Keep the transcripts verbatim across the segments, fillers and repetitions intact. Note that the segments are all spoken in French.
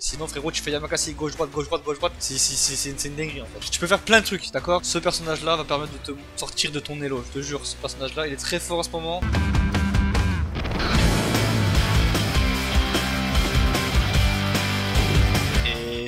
Sinon frérot tu fais Yamakasi gauche droite gauche droite gauche droite, c'est c'est une dinguerie en fait. Tu peux faire plein de trucs, d'accord. Ce personnage là va permettre de te sortir de ton elo, je te jure, ce personnage là il est très fort en ce moment.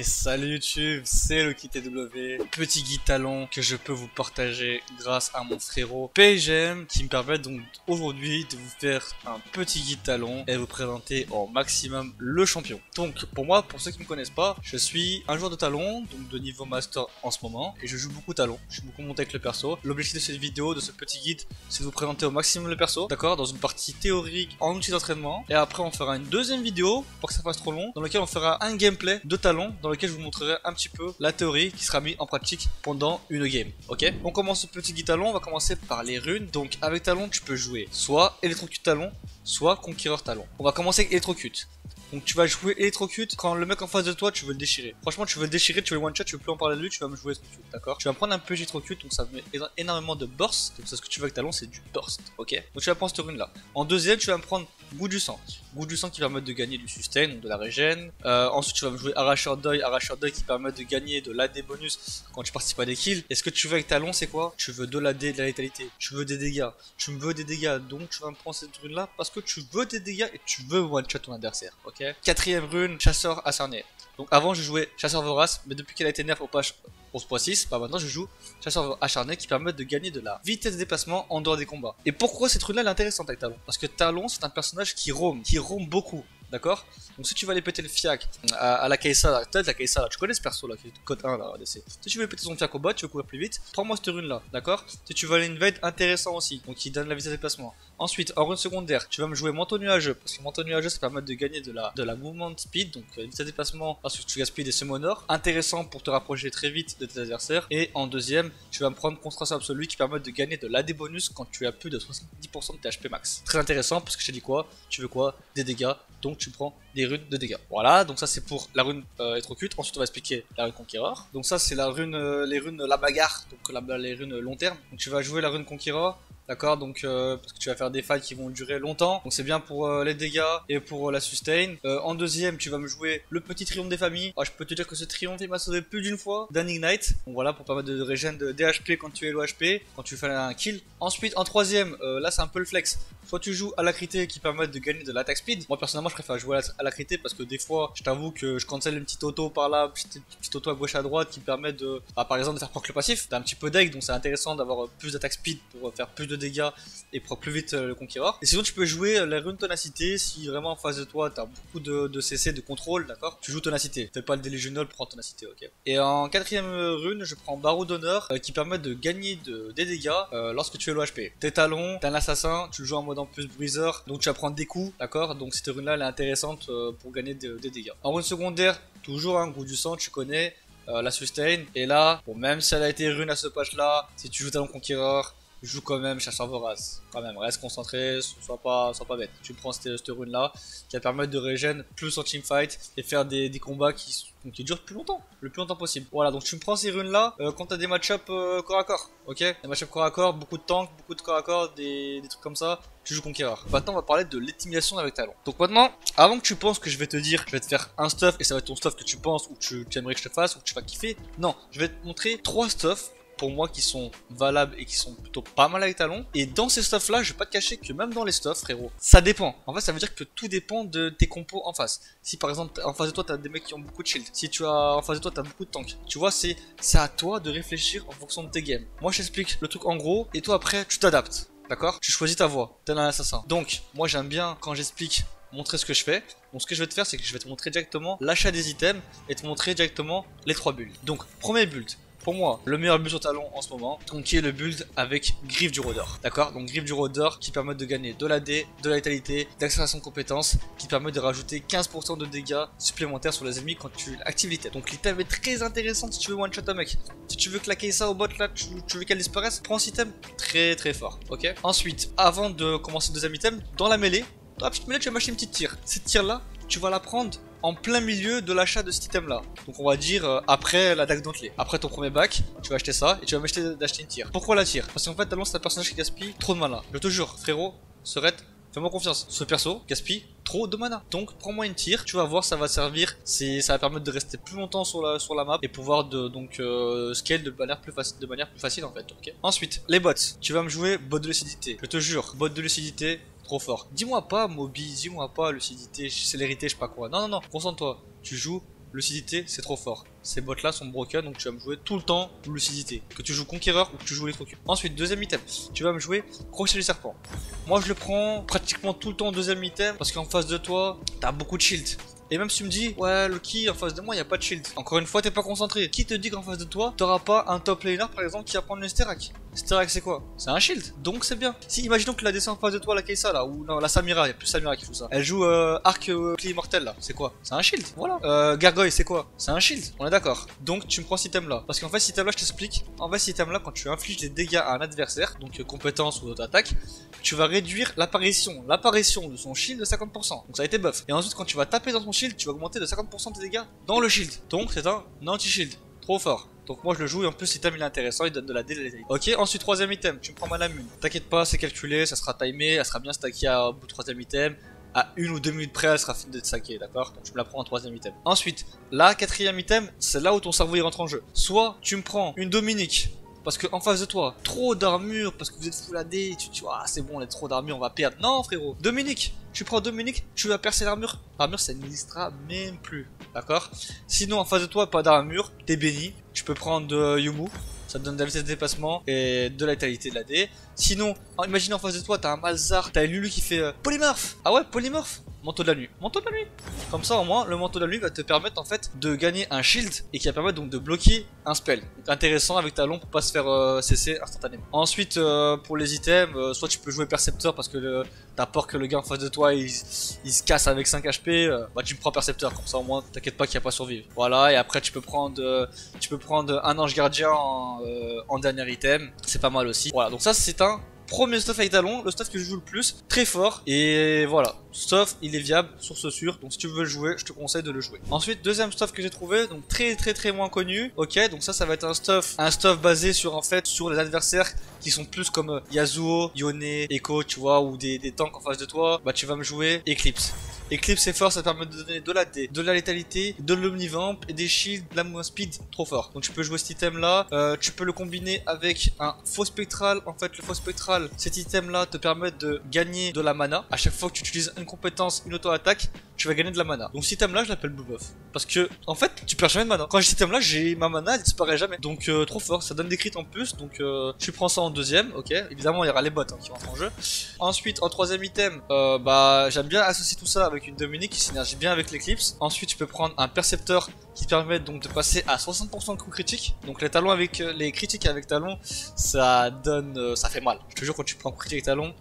Salut YouTube, c'est le K T W, petit guide Talon que je peux vous partager grâce à mon frérot P G M qui me permet donc aujourd'hui de vous faire un petit guide Talon et vous présenter au maximum le champion. Donc pour moi, pour ceux qui ne me connaissent pas, je suis un joueur de Talon, donc de niveau master en ce moment, et je joue beaucoup Talon, je suis beaucoup monté avec le perso. L'objectif de cette vidéo, de ce petit guide, c'est de vous présenter au maximum le perso, d'accord, dans une partie théorique en outil d'entraînement, et après on fera une deuxième vidéo, pour que ça fasse trop long, dans laquelle on fera un gameplay de Talon, dans le je vous montrerai un petit peu la théorie qui sera mise en pratique pendant une game. Ok, on commence ce petit guide Talon, on va commencer par les runes. Donc avec Talon tu peux jouer soit électrocute Talon, soit conquéreur Talon. On va commencer avec électrocute. Donc tu vas jouer électrocute, quand le mec en face de toi tu veux le déchirer. Franchement tu veux le déchirer, tu veux le one shot, tu veux plus en parler de lui, tu vas me jouer électrocute, d'accord. Tu vas prendre un peu électrocute, donc ça met énormément de burst. Donc c'est ce que tu veux avec Talon, c'est du burst, ok. Donc tu vas prendre cette rune là. En deuxième tu vas me prendre goût du sang. Goût du sang qui permet de gagner du sustain, donc de la régène. Euh, ensuite tu vas me jouer arracheur d'œil, arracheur d'œil qui permet de gagner de l'A D bonus quand tu participes à des kills. Et ce que tu veux avec Talon c'est quoi? Tu veux de l'A D, de la létalité, tu veux des dégâts, tu me veux des dégâts, donc tu vas me prendre cette rune là parce que tu veux des dégâts et tu veux one shot ton adversaire, ok. Quatrième rune, chasseur acharné. Donc avant je jouais chasseur vorace, mais depuis qu'elle a été nerf au patch onze point six, bah maintenant je joue chasseur acharné qui permet de gagner de la vitesse de déplacement en dehors des combats. Et pourquoi cette rune là elle est intéressante avec Talon? Parce que Talon c'est un personnage qui roam, qui roam beaucoup, d'accord. Donc si tu vas aller péter le fiac à, à la Kaïsa, peut-être la Kaïsa là, tu connais ce perso là, qui est code un là, A D C. Si tu veux péter son fiac au bot, tu veux courir plus vite, prends-moi cette rune là, d'accord. Si tu veux aller une invade, intéressant aussi, donc qui donne la vitesse de déplacement. Ensuite, en rune secondaire, tu vas me jouer manteau nuageux, parce que manteau nuageux ça permet de gagner de la, de la movement speed, donc euh, vitesse de déplacement, parce que tu gaspilles des summoners, intéressant pour te rapprocher très vite de tes adversaires. Et en deuxième, tu vas me prendre concentration absolue qui permet de gagner de l'A D bonus quand tu as plus de soixante-dix pour cent de tes H P max. Très intéressant parce que je te dis quoi, tu veux quoi, des dégâts, donc tu prends des runes de dégâts. Voilà, donc ça c'est pour la rune électrocute. Euh, Ensuite on va expliquer la rune conquéreur. Donc ça c'est la rune, euh, les runes la bagarre, donc la, les runes long terme. Donc tu vas jouer la rune conquéreur, d'accord, donc euh, parce que tu vas faire des fights qui vont durer longtemps, donc c'est bien pour euh, les dégâts et pour euh, la sustain. Euh, en deuxième tu vas me jouer le petit triomphe des familles. Ah, je peux te dire que ce triomphe il m'a sauvé plus d'une fois d'un ignite, donc voilà pour permettre de régène de D H P quand tu es low H P, quand tu fais un kill. Ensuite en troisième, euh, là c'est un peu le flex, soit tu joues à la crité qui permet de gagner de l'attaque speed. Moi personnellement je préfère jouer à la, à la crité parce que des fois je t'avoue que je cancelle une petite auto par là, petite, petite auto à gauche à droite qui permet de, bah, par exemple de faire proc le passif, t'as un petit peu deck, donc c'est intéressant d'avoir plus d'attaque speed pour faire plus de dégâts et proc plus vite le conquéreur. Et sinon tu peux jouer la rune tenacité si vraiment en face de toi t'as beaucoup de, de C C, de contrôle, d'accord, tu joues tenacité, fais pas le délégionnal, prends tenacité, ok. Et en quatrième rune je prends barreau d'honneur euh, qui permet de gagner de, des dégâts euh, lorsque tu es low H P. T'es Talon, t'es un assassin, tu le joues en mode en plus briseur, donc tu vas prendre des coups, d'accord, donc cette rune là elle est intéressante euh, pour gagner de, des dégâts. En rune secondaire toujours un hein, goût du sang, tu connais euh, la sustain. Et là bon, même si elle a été rune à ce patch là, si tu joues Talon conquéreur, joue quand même chasseur vorace, quand même reste concentré, sois pas, sois pas bête. Tu prends cette, cette rune là qui va permettre de régène plus en teamfight et faire des, des combats qui, qui durent plus longtemps, le plus longtemps possible. Voilà, donc tu me prends ces runes là euh, quand t'as des match-up euh, corps à corps, ok. Des match-up corps à corps, beaucoup de tanks, beaucoup de corps à corps, des, des trucs comme ça, tu joues conquéreur. Maintenant on va parler de l'intimidation avec Talon. Donc maintenant, avant que tu penses que je vais te dire, je vais te faire un stuff et ça va être ton stuff que tu penses ou que tu, tu aimerais que je te fasse ou que tu vas kiffer, non, je vais te montrer trois stuffs pour moi qui sont valables et qui sont plutôt pas mal avec Talon. Et dans ces stuffs là, je vais pas te cacher que même dans les stuffs frérot, ça dépend. En fait ça veut dire que tout dépend de tes compos en face. Si par exemple en face de toi t'as des mecs qui ont beaucoup de shield, si tu as en face de toi t'as beaucoup de tanks, tu vois, c'est à toi de réfléchir en fonction de tes games. Moi je t'explique le truc en gros et toi après tu t'adaptes, d'accord. Tu choisis ta voix, t'es un assassin. Donc moi j'aime bien quand j'explique montrer ce que je fais. Donc ce que je vais te faire c'est que je vais te montrer directement l'achat des items et te montrer directement les trois bulles. Donc premier build, pour moi, le meilleur build sur Talon en ce moment, donc qui est le build avec griffe du rôdeur, d'accord. Donc griffe du rôdeur qui permet de gagner de l'A D, de la létalité, d'accélération de compétences, qui permet de rajouter quinze pour cent de dégâts supplémentaires sur les ennemis quand tu actives l'item. Donc l'item est très intéressant si tu veux one shot un mec. Si tu veux claquer ça au bot là, tu, tu veux qu'elle disparaisse, prends cet item très très fort, ok. Ensuite, avant de commencer le deuxième item, dans la mêlée, dans la petite mêlée tu vas mâcher une petite tire. Cette tire là, tu vas la prendre en plein milieu de l'achat de cet item là. Donc on va dire euh, après la dague dentelée, après ton premier bac, tu vas acheter ça et tu vas m'acheter d'acheter une tire. Pourquoi la tire? Parce qu'en fait Talon c'est un personnage qui gaspille trop de mana. Je te jure frérot, Serette, fais-moi confiance. Ce perso gaspille trop de mana. Donc prends-moi une tire, tu vas voir, ça va servir, ça va permettre de rester plus longtemps sur la, sur la map et pouvoir de, donc euh, scale de manière plus facile, de manière plus facile en fait. Okay. Ensuite, les bots. Tu vas me jouer bot de lucidité. Je te jure, bot de lucidité, trop fort. Dis-moi pas Moby, dis-moi pas lucidité, célérité, je sais pas quoi. Non non non, concentre-toi. Tu joues lucidité, c'est trop fort. Ces bots là sont broken, donc tu vas me jouer tout le temps lucidité. Que tu joues conquéreur ou que tu joues les trocus. Ensuite, deuxième item, tu vas me jouer crochet du serpent. Moi je le prends pratiquement tout le temps en deuxième item parce qu'en face de toi, t'as beaucoup de shield. Et même si tu me dis, ouais, le ki en face de moi, il n'y a pas de shield. Encore une fois, t'es pas concentré. Qui te dit qu'en face de toi, t'auras pas un top laner par exemple qui va prendre le Sterak? Sterak, c'est quoi? C'est un shield. Donc c'est bien. Si, imaginons que la descend en face de toi, la Kaïsa là, ou non, la Samira, il y a plus Samira qui fout ça. Elle joue euh, arc euh, clé immortel là, c'est quoi? C'est un shield. Voilà. Euh, Gargoyle, c'est quoi? C'est un shield. On est d'accord. Donc tu me prends cet item là. Parce qu'en fait, cet item là, je t'explique. En fait, cet item là, quand tu infliges des dégâts à un adversaire, donc euh, compétence ou auto-attaque, tu vas réduire l'apparition, l'apparition de son shield de cinquante pour cent. Donc ça a été buff. Et ensuite, quand tu vas taper dans ton shield, tu vas augmenter de cinquante pour cent tes dégâts dans le shield. Donc c'est un anti-shield. Trop fort. Donc moi je le joue et en plus l'item il est intéressant, il donne de la délai. Ok, ensuite troisième item, tu me prends ma lamune. T'inquiète pas, c'est calculé, ça sera timé, elle sera bien stackée à, au bout de troisième item. À une ou deux minutes près, elle sera finie d'être stackée, d'accord? Donc tu me la prends en troisième item. Ensuite, la quatrième item, c'est là où ton cerveau il rentre en jeu. Soit tu me prends une Dominique. Parce qu'en face de toi, trop d'armure, parce que vous êtes full A D, tu dis, ah c'est bon, on a trop d'armure, on va perdre. Non frérot, Dominique, tu prends Dominique, tu vas percer l'armure. L'armure, ça n'existra même plus, d'accord? Sinon, en face de toi, pas d'armure, t'es béni. Tu peux prendre euh, Yumu, ça te donne de la vitesse de déplacement et de la vitalité de l'A D. Sinon, imagine en face de toi, t'as un Malzar, t'as Lulu qui fait euh, polymorphe. Ah ouais, polymorphe. Manteau de la nuit, manteau de la nuit. Comme ça au moins le manteau de la nuit va te permettre en fait de gagner un shield et qui va permettre donc de bloquer un spell. Donc, intéressant avec Talon pour pas se faire euh, cesser instantanément. Ensuite euh, pour les items, euh, soit tu peux jouer Percepteur parce que t'as peur que le gars en face de toi il, il se casse avec cinq H P, euh, bah tu me prends Percepteur, comme ça au moins t'inquiète pas qu'il n'y a pas survivre. Voilà, et après tu peux prendre euh, tu peux prendre un ange gardien en, euh, en dernier item, c'est pas mal aussi. Voilà, donc ça c'est un premier stuff avec Talon, le stuff que je joue le plus, très fort, et voilà, stuff il est viable, source sûre, donc si tu veux le jouer, je te conseille de le jouer. Ensuite, deuxième stuff que j'ai trouvé, donc très très très moins connu, ok, donc ça, ça va être un stuff, un stuff basé sur en fait, sur les adversaires qui sont plus comme euh, Yasuo, Yone, Echo, tu vois, ou des, des tanks en face de toi, bah tu vas me jouer Eclipse. Eclipse est fort, ça te permet de donner de la D, de la létalité, de l'omnivamp et des shields, de la moins speed, trop fort. Donc tu peux jouer cet item là, euh, tu peux le combiner avec un faux spectral. En fait le faux spectral, cet item là te permet de gagner de la mana. À chaque fois que tu utilises une compétence, une auto-attaque, tu vas gagner de la mana. Donc cet item là je l'appelle blue buff. Parce que en fait tu perds jamais de mana. Quand j'ai cet item là, j'ai ma mana, elle disparaît jamais. Donc euh, trop fort, ça donne des crits en plus. Donc euh, tu prends ça en deuxième, ok. Évidemment il y aura les bots hein, qui rentrent en jeu. Ensuite en troisième item, euh, bah j'aime bien associer tout ça avec Avec une Dominique qui synergie bien avec l'Eclipse. Ensuite tu peux prendre un Percepteur qui te permet donc de passer à soixante pour cent de coups critiques. Donc les talons avec les critiques avec Talon, ça donne, euh, ça fait mal. Je te jure, quand tu prends critique avec Talon,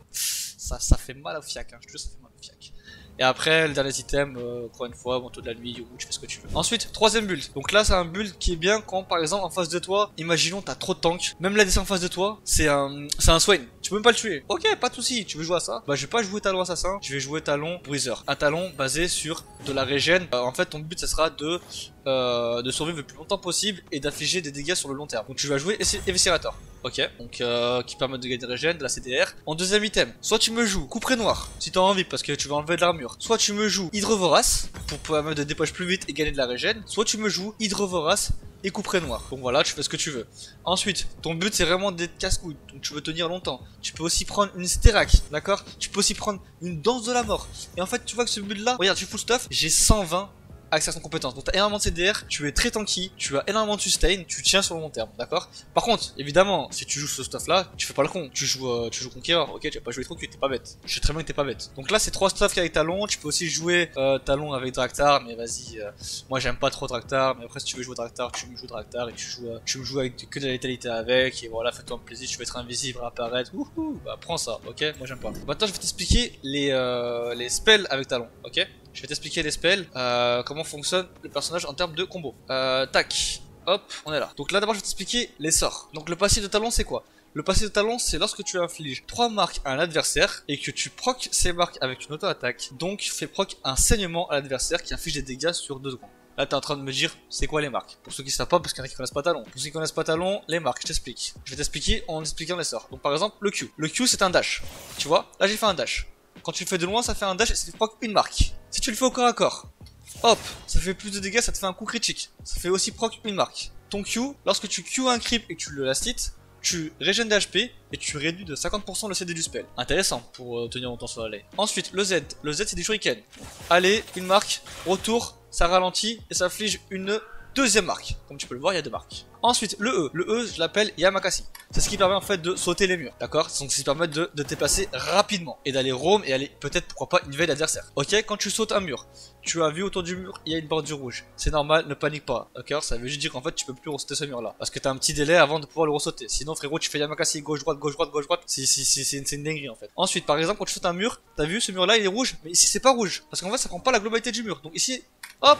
ça, ça fait mal au fiac. Hein. Je te jure, ça fait mal au fiac. Et après, le dernier item, euh, encore une fois, manteau de la nuit, ou tu fais ce que tu veux. Ensuite, troisième build. Donc là, c'est un build qui est bien quand, par exemple, en face de toi, imaginons, t'as trop de tanks. Même la descente en face de toi, c'est un, c'est un Swain. Tu peux même pas le tuer. Ok, pas de souci. Tu veux jouer à ça? Bah, je vais pas jouer Talon assassin. Je vais jouer Talon bruiseur. Un Talon basé sur de la régène. Euh, en fait, ton but, ça sera de, euh, de survivre le plus longtemps possible et d'affliger des dégâts sur le long terme. Donc tu vas jouer Eviscerator. Ok, donc euh, qui permet de gagner des régènes, de la C D R. En deuxième item, soit tu me joues Couperet Noir, si t'as envie, parce que tu vas enlever de l'armure. Soit tu me joues Hydrovorace, pour permettre de dépêcher plus vite et gagner de la régène. Soit tu me joues Hydrovorace et Couperet Noir. Donc voilà, tu fais ce que tu veux. Ensuite, ton but c'est vraiment d'être casse-couille, donc tu veux tenir longtemps. Tu peux aussi prendre une Sterak, d'accord? Tu peux aussi prendre une Danse de la Mort. Et en fait, tu vois que ce build-là, regarde, tu fous le stuff, j'ai cent vingt. Accès à son compétence. Donc t'as énormément de C D R, tu es très tanky, tu as énormément de sustain, tu tiens sur le long terme, d'accord? Par contre, évidemment, si tu joues ce stuff là, tu fais pas le con, tu joues, euh, tu joues Conqueror, ok? Tu vas pas jouer trop, tu t'es pas bête. Je sais très bien que t'es pas bête. Donc là, c'est trois stuff qu'avec Talon, tu peux aussi jouer euh, Talon avec Draktar, mais vas-y, euh, moi j'aime pas trop Draktar, mais après si tu veux jouer Draktar, tu me joues Draktar et tu joues, euh, tu me joues avec que de la létalité avec, et voilà, fais-toi un plaisir, tu vas être invisible, apparaître, wouhou, bah prends ça, ok? Moi j'aime pas. Maintenant, je vais t'expliquer les, euh, les spells avec Talon, ok? Je vais t'expliquer les spells, euh, comment fonctionne le personnage en termes de combo. Euh, tac, hop, on est là. Donc là d'abord je vais t'expliquer les sorts. Donc le passif de Talon c'est quoi? Le passif de Talon c'est lorsque tu infliges trois marques à un adversaire et que tu proc ces marques avec une auto-attaque. Donc fais proc un saignement à l'adversaire qui inflige des dégâts sur deux secondes. Là, t'es en train de me dire, c'est quoi les marques? Pour ceux qui ne savent pas, parce qu'il y en a qui connaissent pas Talon. Pour ceux qui connaissent pas Talon, les marques, je t'explique. Je vais t'expliquer en expliquant les sorts. Donc par exemple, le Q. Le Q, c'est un dash. Tu vois? Là, j'ai fait un dash. Quand tu le fais de loin, ça fait un dash et ça te proc une marque. Si tu le fais au corps à corps, hop, ça fait plus de dégâts, ça te fait un coup critique. Ça fait aussi proc une marque. Ton Q, lorsque tu Q un creep et que tu le last hit, tu régènes d'H P et tu réduis de cinquante pour cent le C D du spell. Intéressant pour euh, tenir longtemps sur la lane. Ensuite, le Z. Le Z, c'est des shurikens. Allez, une marque, retour, ça ralentit et ça afflige une deuxième marque. Comme tu peux le voir, il y a deux marques. Ensuite, le E. Le E, je l'appelle Yamakasi. C'est ce qui permet en fait de sauter les murs. D'accord? Donc, c'est ce qui permet de, de te déplacer rapidement et d'aller roam et aller peut-être, pourquoi pas, invade l'adversaire. Ok? Quand tu sautes un mur, tu as vu autour du mur, il y a une bordure rouge. C'est normal, ne panique pas. D'accord? Ça veut juste dire qu'en fait, tu peux plus ressauter ce mur-là. Parce que t'as un petit délai avant de pouvoir le ressauter. Sinon, frérot, tu fais Yamakasi gauche-droite, gauche-droite, gauche-droite. C'est, c'est, c'est, c'est une, une dinguerie en fait. Ensuite, par exemple, quand tu sautes un mur, t'as vu ce mur-là, il est rouge. Mais ici, c'est pas rouge. Parce qu'en fait, ça prend pas la globalité du mur. Donc ici, hop!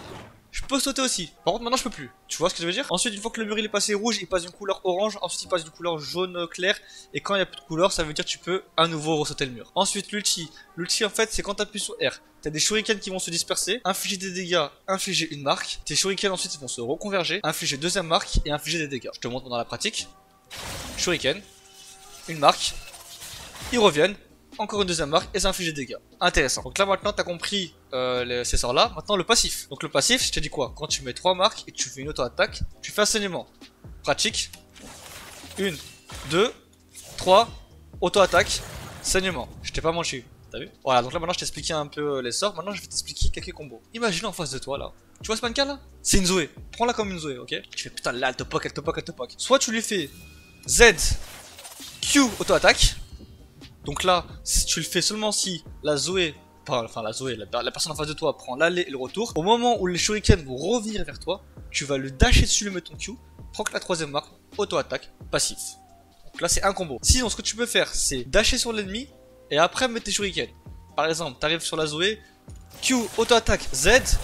Je peux sauter aussi. Par contre, maintenant, je peux plus. Tu vois ce que je veux dire? Ensuite, une fois que le mur il est passé rouge, il passe d'une couleur orange. Ensuite, il passe d'une couleur jaune clair. Et quand il n'y a plus de couleur, ça veut dire que tu peux à nouveau ressauter le mur. Ensuite, l'ulti. L'ulti, en fait, c'est quand tu appuies sur R. T'as des shurikens qui vont se disperser, infliger des dégâts, infliger une marque. Tes shurikens ensuite vont se reconverger, infliger deuxième marque et infliger des dégâts. Je te montre dans la pratique. Shuriken. Une marque. Ils reviennent. Encore une deuxième marque et ça inflige des dégâts. Intéressant. Donc là maintenant t'as compris euh, les, ces sorts là. Maintenant le passif. Donc le passif, je te dis quoi? Quand tu mets trois marques et tu fais une auto-attaque, tu fais un saignement. Pratique. un, deux, trois. Auto-attaque. Saignement. Je t'ai pas menti. T'as vu? Voilà, donc là maintenant je t'ai expliqué un peu les sorts. Maintenant je vais t'expliquer quelques combos. Imagine en face de toi là. Tu vois ce mannequin là? C'est une Zoé. Prends-la comme une Zoé, ok? Tu fais putain là, elle te poke, elle te poke, elle te poke. Soit tu lui fais Z, Q, auto-attaque. Donc là, si tu le fais seulement si la Zoé, enfin la Zoé, la, la personne en face de toi prend l'aller et le retour, au moment où les shurikens vont revenir vers toi, tu vas le dasher dessus, le mettre ton Q, proc la troisième marque, auto-attaque, passif. Donc là c'est un combo. Sinon ce que tu peux faire c'est dasher sur l'ennemi et après mettre tes shurikens. Par exemple, t'arrives sur la Zoé, Q, auto-attaque, Z,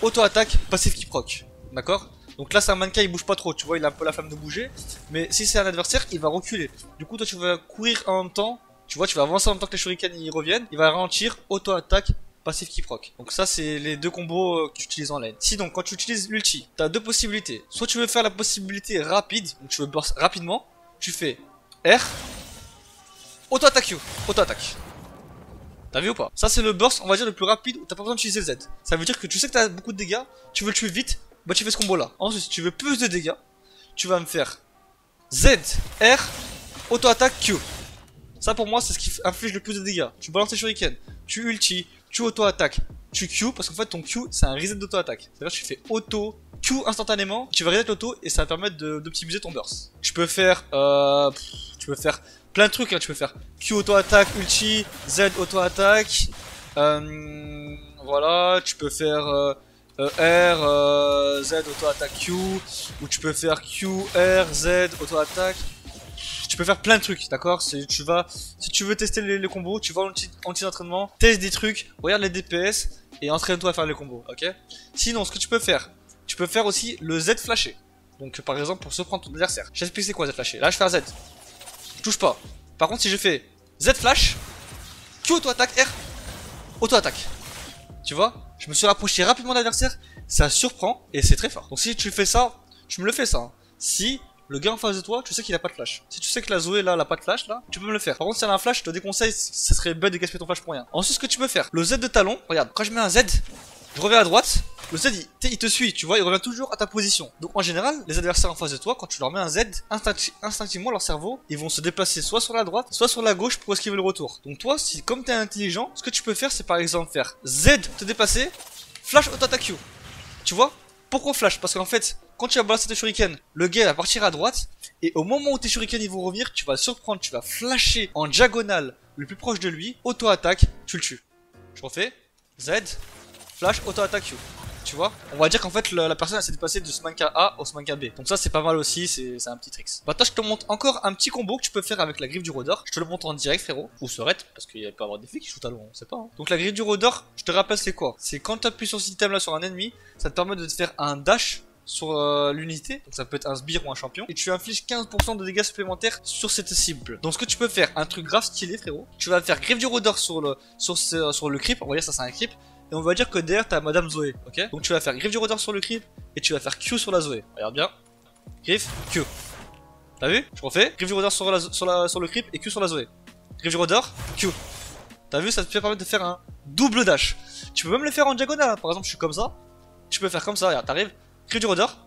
auto-attaque, passif qui proc. D'accord? Donc là c'est un mannequin, il bouge pas trop, tu vois, il a un peu la flamme de bouger, mais si c'est un adversaire, il va reculer. Du coup toi tu vas courir en même temps. Tu vois, tu vas avancer en même temps que les shurikens y reviennent. Il va ralentir, auto-attaque, passif qui proc. Donc ça, c'est les deux combos que tu utilises en lane. Sinon, quand tu utilises l'ulti, tu as deux possibilités. Soit tu veux faire la possibilité rapide, donc tu veux burst rapidement. Tu fais R, auto-attaque you, auto-attaque. T'as vu ou pas? Ça, c'est le burst, on va dire, le plus rapide où t'as pas besoin d'utiliser le Z. Ça veut dire que tu sais que t'as beaucoup de dégâts, tu veux le tuer vite, bah tu fais ce combo-là. Ensuite, si tu veux plus de dégâts, tu vas me faire Z, R, auto-attaque Q. Ça pour moi c'est ce qui inflige le plus de dégâts. Tu balances tes shurikens, tu ulti, tu auto-attaques, tu Q parce qu'en fait ton Q c'est un reset d'auto-attaque. C'est-à-dire que tu fais auto, Q instantanément, tu vas reset l'auto et ça va permettre d'optimiser ton burst. Tu peux faire euh, tu peux faire plein de trucs, hein. Tu peux faire Q auto-attaque, ulti, Z auto-attaque, euh, voilà, tu peux faire euh, euh, R, euh, Z auto-attaque Q, ou tu peux faire Q, R, Z auto-attaque. Tu peux faire plein de trucs, d'accord? Si tu vas, si tu veux tester les, les combos, tu vas en petit entraînement, teste des trucs, regarde les D P S et entraîne-toi à faire les combos, ok? Sinon, ce que tu peux faire, tu peux faire aussi le Z flashé. Donc, par exemple, pour se prendre ton adversaire. Je t'explique c'est quoi Z flashé. Là, je fais un Z. Je touche pas. Par contre, si je fais Z flash, Q auto-attaque, R, auto-attaque. Tu vois? Je me suis rapproché rapidement de l'adversaire, ça surprend et c'est très fort. Donc, si tu fais ça, tu me le fais ça. Hein. Si le gars en face de toi, tu sais qu'il a pas de flash. Si tu sais que la Zoé là, elle a pas de flash là, tu peux me le faire. Par contre, si elle a un flash, je te déconseille, ça serait bête de gaspiller ton flash pour rien. Ensuite, ce que tu peux faire, le Z de Talon, regarde, quand je mets un Z, je reviens à droite, le Z il, il te suit, tu vois, il revient toujours à ta position. Donc en général, les adversaires en face de toi, quand tu leur mets un Z, instincti instinctivement leur cerveau, ils vont se déplacer soit sur la droite, soit sur la gauche pour esquiver le retour. Donc toi, si comme t'es intelligent, ce que tu peux faire, c'est par exemple faire Z, te déplacer, flash auto-attaque Q. Tu vois? Pourquoi flash? Parce qu'en fait, quand tu vas balancer tes shurikens, le gars va partir à droite, et au moment où tes shurikens ils vont revenir, tu vas le surprendre, tu vas flasher en diagonale le plus proche de lui, auto-attaque, tu le tues. Je refais, Z, flash, auto-attaque, Q. Tu vois? On va dire qu'en fait, la, la personne s'est dépassée de Smanka A au Smanka B. Donc ça, c'est pas mal aussi, c'est un petit tricks. Maintenant, je te montre encore un petit combo que tu peux faire avec la griffe du rôdeur. Je te le montre en direct, frérot. Ou serrette, parce qu'il va pas avoir des flics qui shootent à l'eau, on sait pas. Hein. Donc la griffe du rôdeur, je te rappelle, c'est quoi? C'est quand tu appuies sur cet item là sur un ennemi, ça te permet de te faire un dash sur euh, l'unité, donc ça peut être un sbire ou un champion, et tu infliges quinze pour cent de dégâts supplémentaires sur cette cible. Donc ce que tu peux faire, un truc grave stylé frérot, tu vas faire griffe du rôdeur sur le, sur ce, sur le creep, on va dire ça c'est un creep, et on va dire que derrière t'as Madame Zoé, ok? Donc tu vas faire griffe du rôdeur sur le creep, et tu vas faire Q sur la Zoé, regarde bien, griffe, Q, t'as vu? Je refais, griffe du rôdeur sur, la, sur, la, sur le creep et Q sur la Zoé, griffe du rôdeur, Q, T'as vu, ça te fait permettre de faire un double dash. Tu peux même le faire en diagonale. Par exemple, je suis comme ça. Tu peux faire comme ça. Regarde, t'arrives, cri du rôdeur,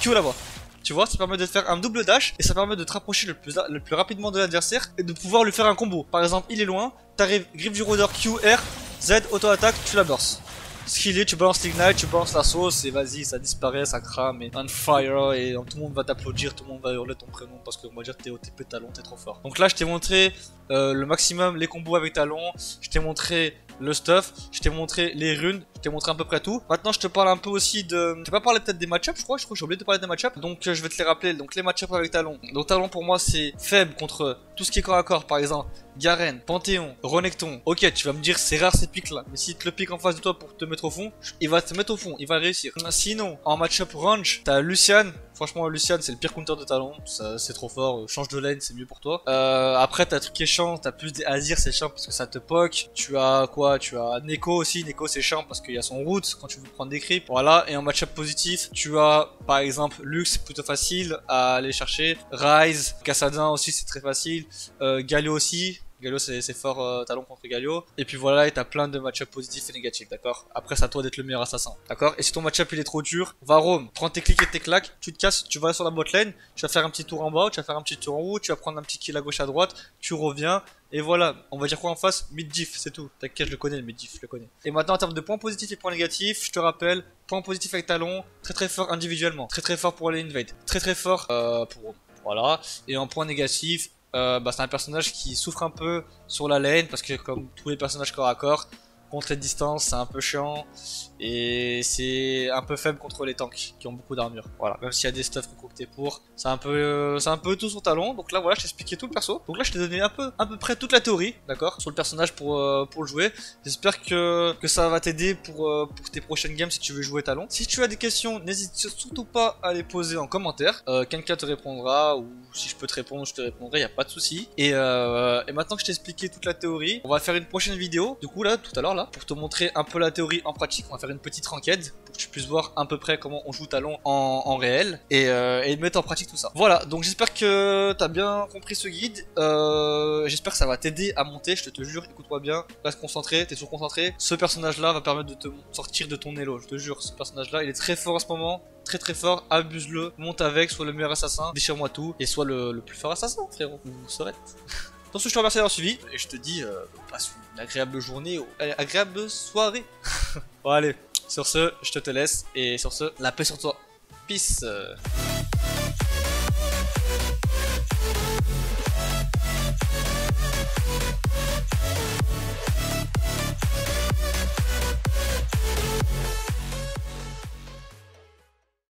Q la voix. Tu vois, ça permet de faire un double dash et ça permet de te rapprocher le plus, le plus rapidement de l'adversaire et de pouvoir lui faire un combo. Par exemple, il est loin, t'arrives, griffe du rôdeur, Q, R, Z, auto-attaque, tu la burst. Skillé, tu balances l'ignite, tu balances la sauce et vas-y, ça disparaît, ça crame et on fire et tout le monde va t'applaudir, tout le monde va hurler ton prénom parce qu'on va dire t'es O T P Talon, t'es trop fort. Donc là, je t'ai montré euh, le maximum, les combos avec Talon, je t'ai montré le stuff, je t'ai montré les runes, je t'ai montré à peu près tout. Maintenant, je te parle un peu aussi de... Je t'ai pas parlé peut-être des match-ups, je crois, je crois que j'ai oublié de parler des match-ups. Donc euh, je vais te les rappeler, donc les match-ups avec Talon. Donc Talon pour moi, c'est faible contre tout ce qui est corps à corps, par exemple Garen, Panthéon, Renekton. Ok, tu vas me dire c'est rare ces pics là, mais si tu le piques en face de toi pour te mettre au fond, il va te mettre au fond, il va réussir. Sinon, en match-up range, t'as Luciane. Franchement, Luciane, c'est le pire counter de Talon, c'est trop fort, change de lane, c'est mieux pour toi. Euh, après, t'as truc qui est chiant, t'as plus des Azir, c'est chiant parce que ça te poke. Tu as quoi? Tu as Neko aussi, Neko c'est chiant parce qu'il y a son route quand tu veux prendre des creeps. Voilà, et en match-up positif, tu as par exemple Luxe, plutôt facile à aller chercher. Rise, Cassadin aussi, c'est très facile. Euh, Galio aussi. Galio c'est fort, euh, Talon contre Galio. Et puis voilà, et t'as plein de match-up positifs et négatifs, d'accord. Après c'est à toi d'être le meilleur assassin, d'accord. Et si ton match-up il est trop dur, va roam, prends tes clics et tes claques, tu te casses, tu vas sur la botlane, tu vas faire un petit tour en bas, tu vas faire un petit tour en haut, tu vas prendre un petit kill à gauche à droite, tu reviens. Et voilà, on va dire quoi en face? Mid-diff, c'est tout. T'inquiète, je le connais, le mid-diff, je le connais. Et maintenant, en termes de points positifs et points négatifs, je te rappelle, points positifs avec Talon, très très fort individuellement, très très fort pour aller invade, très très fort euh, pour... Voilà, et en point négatif, Euh, bah, c'est un personnage qui souffre un peu sur la lane parce que comme tous les personnages corps à corps, contre les distances c'est un peu chiant et c'est un peu faible contre les tanks qui ont beaucoup d'armure. Voilà, même s'il y a des stuffs concoctés pour, c'est un peu euh, c'est un peu tout son Talon. Donc là voilà, je t'ai expliqué tout le perso. Donc là je t'ai donné un peu à peu près toute la théorie, d'accord, sur le personnage pour euh, pour le jouer. J'espère que que ça va t'aider pour euh, pour tes prochaines games si tu veux jouer Talon. Si tu as des questions, n'hésite surtout pas à les poser en commentaire. Euh, quelqu'un te répondra ou si je peux te répondre, je te répondrai, y a pas de souci. Et euh, et maintenant que je t'ai expliqué toute la théorie, on va faire une prochaine vidéo. Du coup là tout à l'heure là pour te montrer un peu la théorie en pratique, on va faire une petite ranked pour que tu puisses voir à peu près comment on joue Talon en, en réel et, euh, et mettre en pratique tout ça. Voilà, donc j'espère que t'as bien compris ce guide, euh, j'espère que ça va t'aider à monter, je te, te jure, écoute-moi bien, reste concentré, t'es surconcentré, ce personnage là va permettre de te sortir de ton elo, je te jure, ce personnage là il est très fort en ce moment, très très fort, abuse-le, monte avec, sois le meilleur assassin, déchire-moi tout et sois le, le plus fort assassin frérot, ou serette. Donc je te remercie d'avoir suivi et je te dis euh, passe une agréable journée, ou euh, agréable soirée. Bon allez, sur ce, je te, te laisse et sur ce, la paix sur toi. Peace.